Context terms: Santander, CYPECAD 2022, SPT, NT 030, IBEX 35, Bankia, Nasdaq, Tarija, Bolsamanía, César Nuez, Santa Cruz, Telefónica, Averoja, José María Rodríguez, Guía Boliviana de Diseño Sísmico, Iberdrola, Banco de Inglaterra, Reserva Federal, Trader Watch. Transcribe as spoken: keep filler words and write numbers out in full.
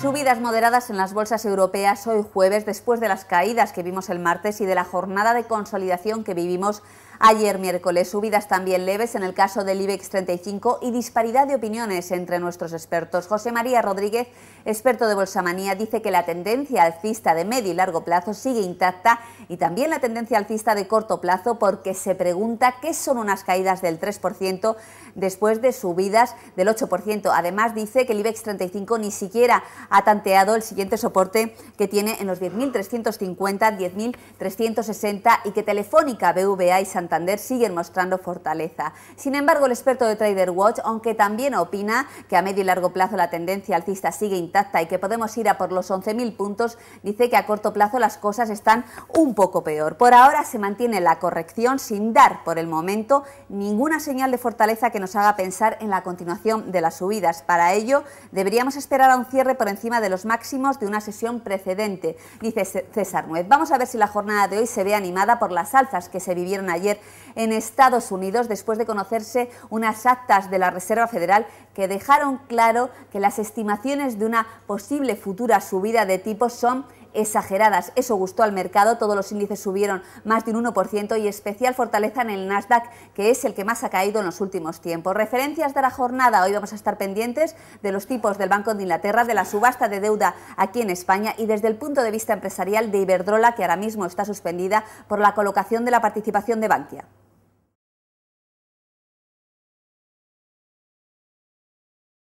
Subidas moderadas en las bolsas europeas hoy jueves después de las caídas que vimos el martes y de la jornada de consolidación que vivimos ayer miércoles. Subidas también leves en el caso del IBEX treinta y cinco y disparidad de opiniones entre nuestros expertos. José María Rodríguez, experto de Bolsamanía, dice que la tendencia alcista de medio y largo plazo sigue intacta y también la tendencia alcista de corto plazo, porque se pregunta qué son unas caídas del tres por ciento después de subidas del ocho por ciento. Además dice que el IBEX treinta y cinco ni siquiera ha tanteado el siguiente soporte que tiene en los diez mil trescientos cincuenta, diez mil trescientos sesenta y que Telefónica, B V A y Santander siguen mostrando fortaleza. Sin embargo, el experto de Trader Watch, aunque también opina que a medio y largo plazo la tendencia alcista sigue intacta y que podemos ir a por los once mil puntos, dice que a corto plazo las cosas están un poco peor. Por ahora se mantiene la corrección sin dar por el momento ninguna señal de fortaleza que nos haga pensar en la continuación de las subidas. Para ello deberíamos esperar a un cierre por encima de los máximos de una sesión precedente, dice César Nuez. Vamos a ver si la jornada de hoy se ve animada por las alzas que se vivieron ayer en Estados Unidos después de conocerse unas actas de la Reserva Federal que dejaron claro que las estimaciones de una posible futura subida de tipos son exageradas. Eso gustó al mercado, todos los índices subieron más de un uno por ciento y especial fortaleza en el Nasdaq, que es el que más ha caído en los últimos tiempos. Referencias de la jornada: hoy vamos a estar pendientes de los tipos del Banco de Inglaterra, de la subasta de deuda aquí en España y desde el punto de vista empresarial de Iberdrola, que ahora mismo está suspendida por la colocación de la participación de Bankia.